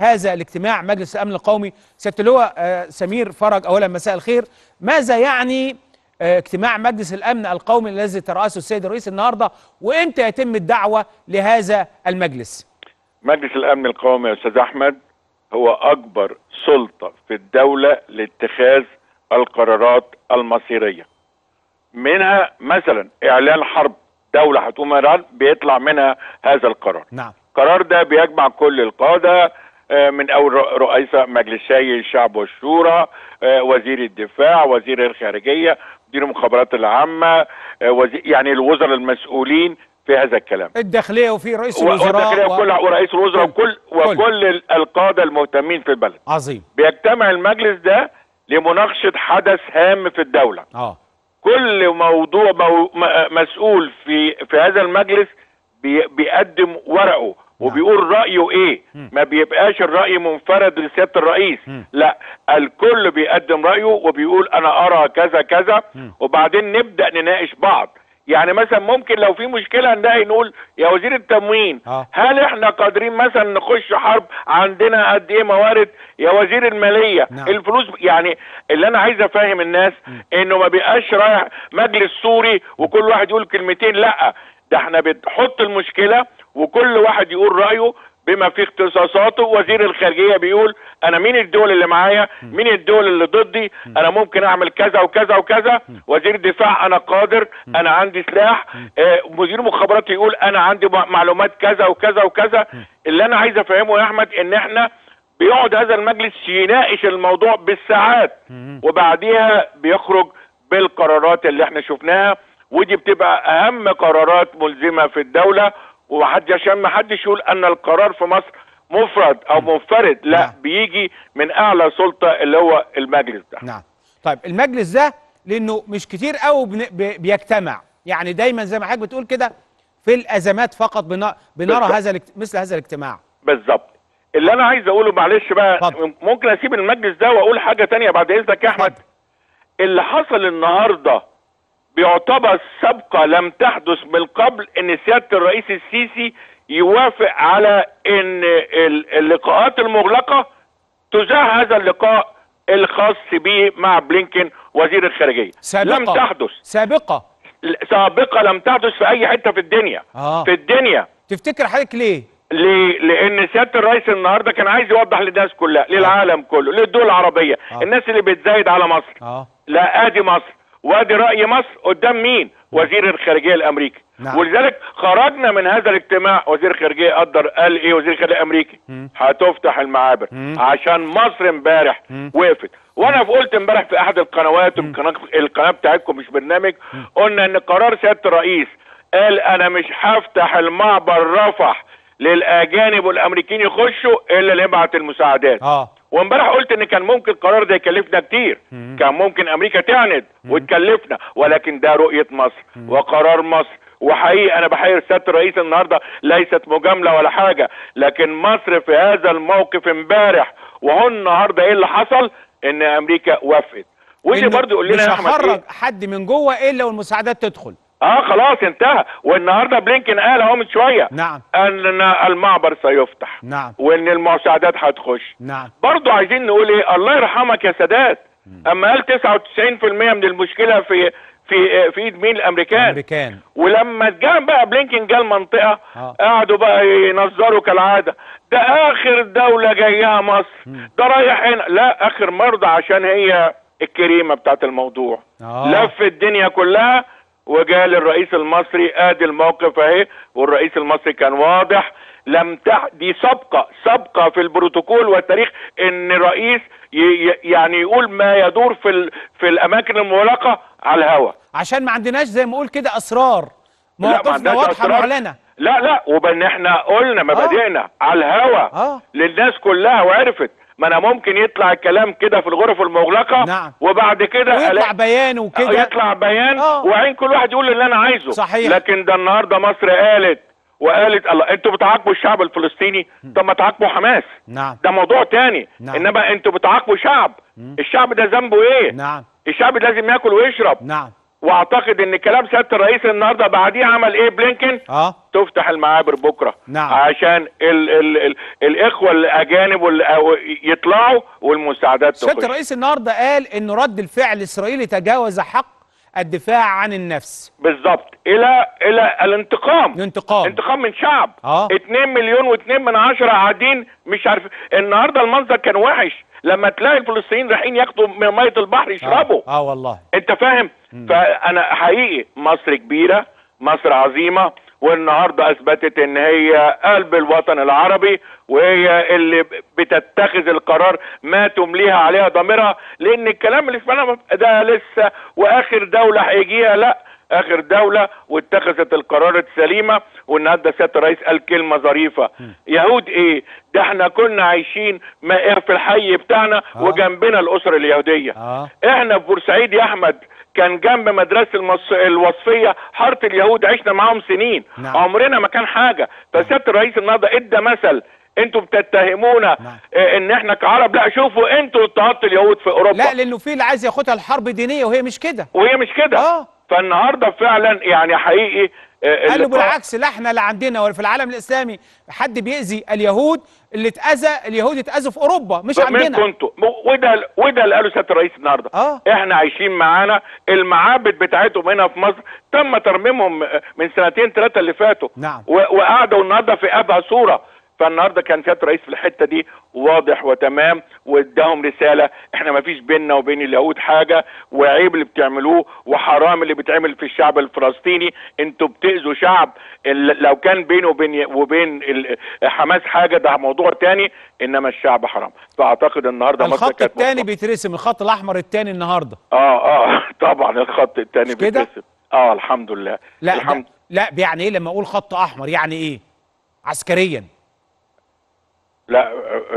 هذا الاجتماع مجلس الأمن القومي. سيادة اللواء سمير فرج، أولا مساء الخير، ماذا يعني اجتماع مجلس الأمن القومي الذي ترأسه السيد الرئيس النهارده، وإمتى يتم الدعوة لهذا المجلس؟ مجلس الأمن القومي يا أستاذ أحمد هو أكبر سلطة في الدولة لاتخاذ القرارات المصيرية، منها مثلا إعلان حرب دولة هتقوم إيران بيطلع منها هذا القرار. نعم. القرار ده بيجمع كل القادة من أول رئيسة مجلسي الشعب والشورى، وزير الدفاع، وزير الخارجية، مدير المخابرات العامة، يعني الوزراء المسؤولين في هذا الكلام، الداخلية وفي رئيس الوزراء ورئيس الوزراء وكل القادة المهتمين في البلد. عظيم. بيجتمع المجلس ده لمناقشة حدث هام في الدولة. كل موضوع مسؤول في هذا المجلس بيقدم ورقه وبيقول رأيه ايه، ما بيبقاش الرأي منفرد لسيادة الرئيس، لا الكل بيقدم رأيه وبيقول انا ارى كذا كذا، وبعدين نبدأ نناقش بعض. يعني مثلا ممكن لو في مشكلة نلاقي نقول يا وزير التموين هل احنا قادرين مثلا نخش حرب، عندنا قد ايه موارد يا وزير المالية، الفلوس. يعني اللي انا عايز افهم الناس انه ما بيبقاش رايح مجلس سوري وكل واحد يقول كلمتين، لا ده احنا بنحط المشكلة وكل واحد يقول رأيه بما في اختصاصاته. وزير الخارجية بيقول انا مين الدول اللي معايا، مين الدول اللي ضدي، انا ممكن اعمل كذا وكذا وكذا. وزير الدفاع انا قادر، انا عندي سلاح. مدير مخابرات يقول انا عندي معلومات كذا وكذا وكذا. اللي انا عايز افهمه يا احمد ان احنا بيقعد هذا المجلس يناقش الموضوع بالساعات وبعديها بيخرج بالقرارات اللي احنا شفناها، ودي بتبقى اهم قرارات ملزمة في الدولة. وحد عشان ما حدش يقول ان القرار في مصر مفرد او منفرد، لا بيجي من اعلى سلطه اللي هو المجلس ده. نعم. طيب المجلس ده لانه مش كتير قوي بيجتمع، يعني دايما زي ما حضرتك بتقول كده في الازمات فقط بنرى مثل هذا الاجتماع. بالظبط. اللي انا عايز اقوله، معلش بقى فضل. ممكن اسيب المجلس ده واقول حاجه ثانيه بعد اذنك يا احمد. اللي حصل النهارده بيعتبر سابقة لم تحدث من قبل، ان سيادة الرئيس السيسي يوافق على ان اللقاءات المغلقة تذاع هذا اللقاء الخاص به مع بلينكن وزير الخارجية. سابقة لم تحدث في اي حتة في الدنيا. تفتكر حضرتك ليه؟ لان سياده الرئيس النهارده كان عايز يوضح للناس كلها، للعالم كله، للدول العربية، الناس اللي بتزايد على مصر، لا ادي مصر وادي رأي مصر قدام مين؟ وزير الخارجية الامريكي. ولذلك خرجنا من هذا الاجتماع وزير الخارجية قال ايه وزير الخارجية الامريكي؟ هتفتح المعابر عشان مصر امبارح وقفت. وانا قلت امبارح في احد القنوات، القناة بتاعتكم مش برنامج، قلنا ان قرار سيادة الرئيس قال انا مش هفتح المعبر رفح للاجانب والامريكيين يخشوا الا ليبعت المساعدات. وامبارح قلت ان كان ممكن القرار ده يكلفنا كتير، كان ممكن امريكا تعند وتكلفنا، ولكن ده رؤية مصر وقرار مصر. وحقيقة انا بحير سيادة الرئيس النهاردة، ليست مجاملة ولا حاجة، لكن مصر في هذا الموقف امبارح. وهو النهاردة ايه اللي حصل؟ ان امريكا وافقت. ودي برضه يقول لنا يا احمد مش هخرج حد من جوه الا والمساعدات تدخل. خلاص انتهى. والنهارده بلينكن قال اهو من شويه ان المعبر سيفتح، وان المساعدات هتخش. برضه عايزين نقول ايه، الله يرحمك يا سادات اما قال 99% من المشكله في ايد مين؟ الامريكان. ولما جه بقى بلينكن جه المنطقه، قعدوا بقى ينظروا كالعاده، ده اخر دوله جايها مصر، ده رايح هنا، لا اخر مرضى عشان هي الكريمه بتاعت الموضوع. لف الدنيا كلها وجاء للرئيس المصري، ادي الموقف اهي. والرئيس المصري كان واضح، دي سابقه في البروتوكول والتاريخ ان الرئيس يعني يقول ما يدور في الاماكن المغلقه على الهواء، عشان ما عندناش زي ما اقول كده اسرار، مواقفنا واضحه معلنه. لا وبان احنا قلنا مبادئنا على الهواء للناس كلها وعرفت. ما انا ممكن يطلع الكلام كده في الغرف المغلقه، وبعد كده يطلع بيان وكده، يطلع بيان وعين كل واحد يقول اللي انا عايزه. صحيح. لكن ده النهارده مصر قالت الله، انتوا بتعاقبوا الشعب الفلسطيني، طب ما تعاقبوا حماس، ده موضوع تاني. انما انتوا بتعاقبوا شعب، الشعب ده ذنبه ايه؟ الشعب لازم ياكل ويشرب. واعتقد ان كلام سياده الرئيس النهارده بعديه عمل ايه بلينكن؟ تفتح المعابر بكره. نعم. عشان ال الاخوه الاجانب يطلعوا والمساعدات تخش. سياده الرئيس النهارده قال ان رد الفعل الاسرائيلي تجاوز حق الدفاع عن النفس. بالظبط. الى الانتقام. الانتقام. انتقام من شعب. 2.2 مليون قاعدين مش عارف. النهارده المنظر كان وحش لما تلاقي الفلسطينيين رايحين ياخدوا من ميه البحر يشربوا. والله. انت فاهم؟ فانا حقيقي مصر كبيره، مصر عظيمه، والنهارده اثبتت ان هي قلب الوطن العربي، وهي اللي بتتخذ القرار ما تمليها عليها ضميرها، لان الكلام اللي سمعناه ده لسه واخر دوله هيجيها، لا اخر دوله واتخذت القرار السليمه. والنهارده سياده الرئيس قال كلمه ظريفه. يهود ايه؟ ده احنا كنا عايشين مائر في الحي بتاعنا وجنبنا الاسر اليهوديه. احنا في بورسعيد يا احمد كان جنب مدرسه الوصفيه حاره اليهود، عشنا معاهم سنين. نعم. عمرنا ما كان حاجه. فسياده الرئيس النهارده ادى مثل، انتوا بتتهمونا ان احنا كعرب، لا شوفوا انتوا اضطهدتوا اليهود في اوروبا. لا، لانه في اللي عايز ياخدها الحرب دينيه وهي مش كده. فالنهارده فعلا يعني حقيقي قالوا بالعكس، لا احنا اللي عندنا، وفي العالم الاسلامي حد بيأذي اليهود، اللي اتأذى اليهود اتأذوا في اوروبا مش عندنا. وده اللي قاله سياده الرئيس النهارده. احنا عايشين معانا، المعابد بتاعتهم هنا في مصر تم ترميمهم من 2-3 اللي فاتوا. نعم. وقعدوا النهارده في ابهى صوره. فالنهارده كان سياده الرئيس في الحته دي واضح وتمام، واداهم رساله، احنا ما فيش بيننا وبين اليهود حاجه، وعيب اللي بتعملوه وحرام اللي بيتعمل في الشعب الفلسطيني، انتوا بتاذوا شعب. لو كان بينه وبين حماس حاجه ده موضوع تاني، انما الشعب حرام. فاعتقد النهارده الخط الثاني بيترسم، الخط الاحمر الثاني النهارده. طبعا الخط الثاني بيترسم. الحمد لله. لا يعني ايه لما اقول خط احمر؟ يعني ايه عسكريا؟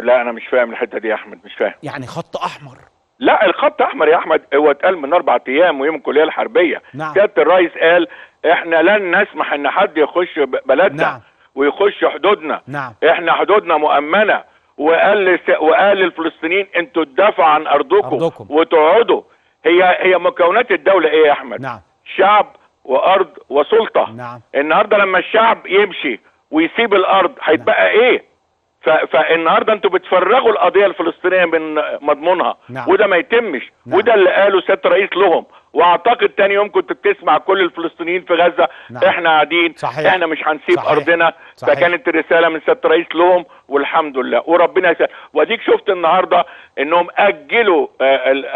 لا انا مش فاهم الحته دي يا احمد، مش فاهم يعني خط احمر. لا الخط احمر يا احمد هو اتقال من 4 ايام ويوم الكليه الحربيه. نعم. سياده الرئيس قال احنا لن نسمح ان حد يخش بلدنا. نعم. ويخش حدودنا. نعم. احنا حدودنا مؤمنه، وقال للفلسطينيين انتوا تدافعوا عن ارضكم وتقعدوا. هي مكونات الدوله ايه يا احمد؟ نعم. شعب وارض وسلطه. نعم. النهارده لما الشعب يمشي ويسيب الارض هيتبقى ايه؟ فالنهارده انتوا بتفرغوا القضيه الفلسطينيه من مضمونها. نعم. وده ما يتمش. نعم. وده اللي قاله سياده الرئيس لهم. واعتقد تاني يوم كنت بتسمع كل الفلسطينيين في غزه. نعم. احنا قاعدين. صحيح. احنا مش هنسيب. صحيح. ارضنا. صحيح. فكانت الرساله من سياده الرئيس لهم، والحمد لله وربنا يسهل. واديك شفت النهارده انهم اجلوا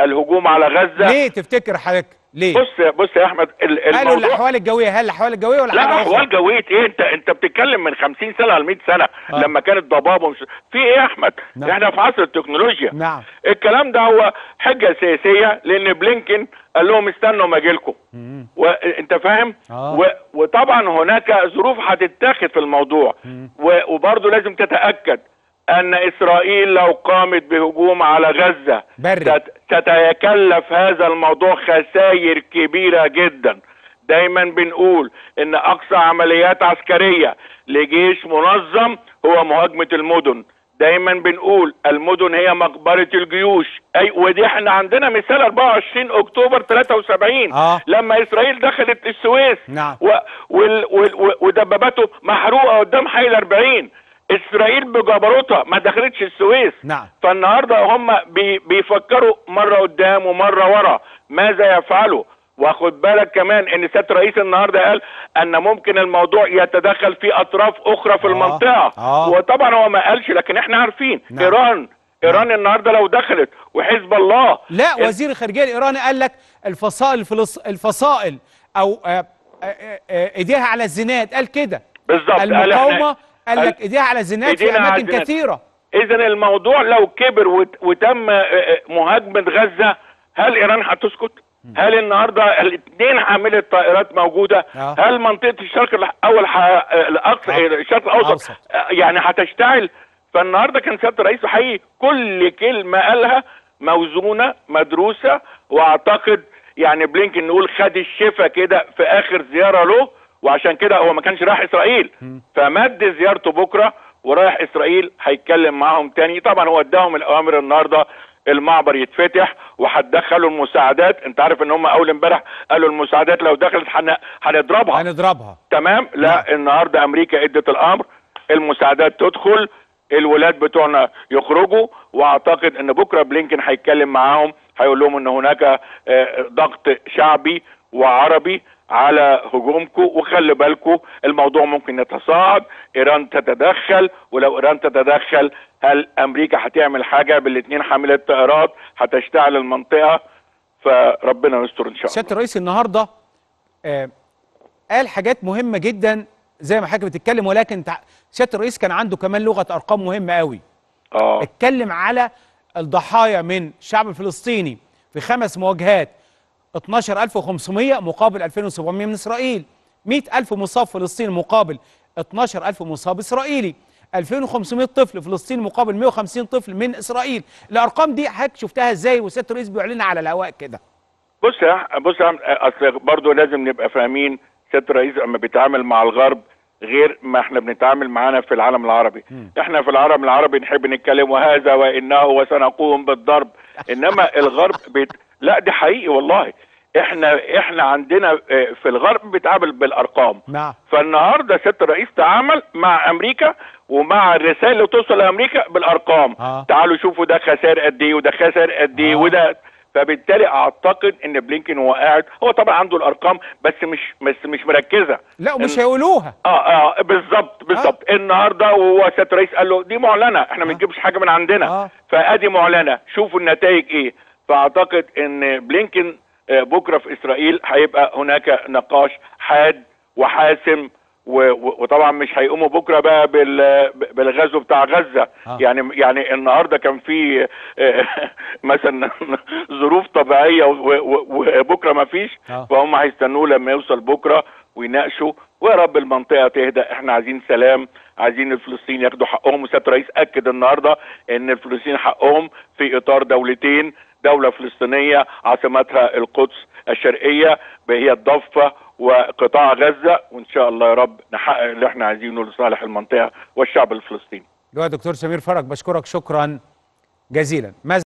الهجوم على غزه. ليه تفتكر حضرتك؟ ليه؟ بص يا احمد، قالوا الاحوال الجويه. هل الاحوال الجويه ولا لا؟ احوال جويه ايه؟ انت بتتكلم من 50 سنه ل 100 سنه. لما كانت ضبابه مش في ايه يا احمد؟ نعم. احنا في عصر التكنولوجيا. نعم. الكلام ده هو حجه سياسيه، لان بلينكن قال لهم استنوا ما اجي لكم، وانت فاهم؟ وطبعا هناك ظروف هتتاخد في الموضوع، وبرضه لازم تتاكد أن إسرائيل لو قامت بهجوم على غزة تتكلف هذا الموضوع خسائر كبيرة جدا. دايما بنقول أن أقصى عمليات عسكرية لجيش منظم هو مهاجمة المدن. دايما بنقول المدن هي مقبرة الجيوش. ودي احنا عندنا مثال 24 اكتوبر 73 لما اسرائيل دخلت السويس. نعم. ودباباته محروقة قدام حي 40. اسرائيل بجبروتها ما دخلتش السويس. نعم. فالنهارده هم بيفكروا مره قدام ومره ورا ماذا يفعلوا. واخد بالك كمان ان سياده الرئيس النهارده قال ان ممكن الموضوع يتدخل في اطراف اخرى في المنطقه. وطبعا هو ما قالش، لكن احنا عارفين. نعم. ايران النهارده لو دخلت وحزب الله، لا وزير الخارجيه الايراني قال لك الفصائل او ايديها على الزناد، قال كده بالظبط. المقاومه قال لك ايديها على زناد في اماكن كثيره. اذا الموضوع لو كبر وتم مهاجمه غزه، هل ايران هتسكت؟ هل النهارده 2 حامله طائرات موجوده؟ هل منطقه الشرق الشرق الاوسط يعني هتشتعل؟ فالنهارده كان سياده الرئيس حقيقي كل كلمه قالها موزونه مدروسه. واعتقد يعني بلينكن نقول خد الشفا كده في اخر زياره له، وعشان كده هو ما كانش رايح اسرائيل، فمد زيارته بكره ورايح اسرائيل هيتكلم معاهم تاني. طبعا هو اداهم الاوامر النهارده المعبر يتفتح وهتدخلوا المساعدات. انت عارف ان هم اول امبارح قالوا المساعدات لو دخلت هنضربها تمام. لا النهارده امريكا ادت الامر، المساعدات تدخل، الولاد بتوعنا يخرجوا، واعتقد ان بكره بلينكن هيتكلم معاهم هيقول لهم ان هناك ضغط شعبي وعربي على هجومكم، وخلي بالكم الموضوع ممكن يتصاعد، ايران تتدخل، ولو ايران تتدخل هل امريكا هتعمل حاجه؟ بالاثنين حامله الطائرات هتشتعل المنطقه، فربنا يستر ان شاء الله. سياده الرئيس النهارده قال حاجات مهمه جدا زي ما حضرتك بتتكلم، ولكن سياده الرئيس كان عنده كمان لغه ارقام مهمه قوي. اتكلم على الضحايا من الشعب الفلسطيني في 5 مواجهات 12500 مقابل 2700 من اسرائيل، 100000 مصاب فلسطيني مقابل 12000 مصاب اسرائيلي، 2500 طفل فلسطيني مقابل 150 طفل من اسرائيل. الارقام دي حضرتك شفتها ازاي وسياده الرئيس بيعلنها على الهواء كده؟ بص اصل برضه لازم نبقى فاهمين سياده الرئيس اما بيتعامل مع الغرب غير ما احنا بنتعامل معانا في العالم العربي. احنا في العالم العربي نحب نتكلم وهذا وانه وسنقوم بالضرب، انما الغرب لا دي حقيقي والله. احنا عندنا في الغرب بيتعامل بالارقام. فالنهارده سياده الرئيس تعامل مع امريكا ومع الرسائل اللي توصل لامريكا بالارقام. تعالوا شوفوا ده خسائر قد ايه وده خسائر قد ايه وده، فبالتالي اعتقد ان بلينكن هو قاعد، هو طبعا عنده الارقام بس مش مركزه. لا ومش هيقولوها. بالظبط. النهارده وهو سياده الرئيس قال له دي معلنه، احنا ما بنجيبش حاجه من عندنا. فادي معلنه، شوفوا النتائج ايه. فاعتقد ان بلينكن بكره في اسرائيل هيبقى هناك نقاش حاد وحاسم، وطبعا مش هيقوموا بكره بقى بالغزو بتاع غزه. يعني النهارده كان في مثلا ظروف طبيعيه وبكره ما فيش، فهم هيستنوا لما يوصل بكره ويناقشوا، ويا رب المنطقه تهدى. احنا عايزين سلام، عايزين الفلسطينيين ياخدوا حقهم، وسياده الرئيس اكد النهارده ان الفلسطينيين حقهم في اطار دولتين، دولة فلسطينية عاصمتها القدس الشرقية هي الضفة وقطاع غزة، وإن شاء الله يا رب نحقق اللي احنا عايزينه لصالح المنطقة والشعب الفلسطيني. دكتور سمير فرج بشكرك شكرا جزيلا.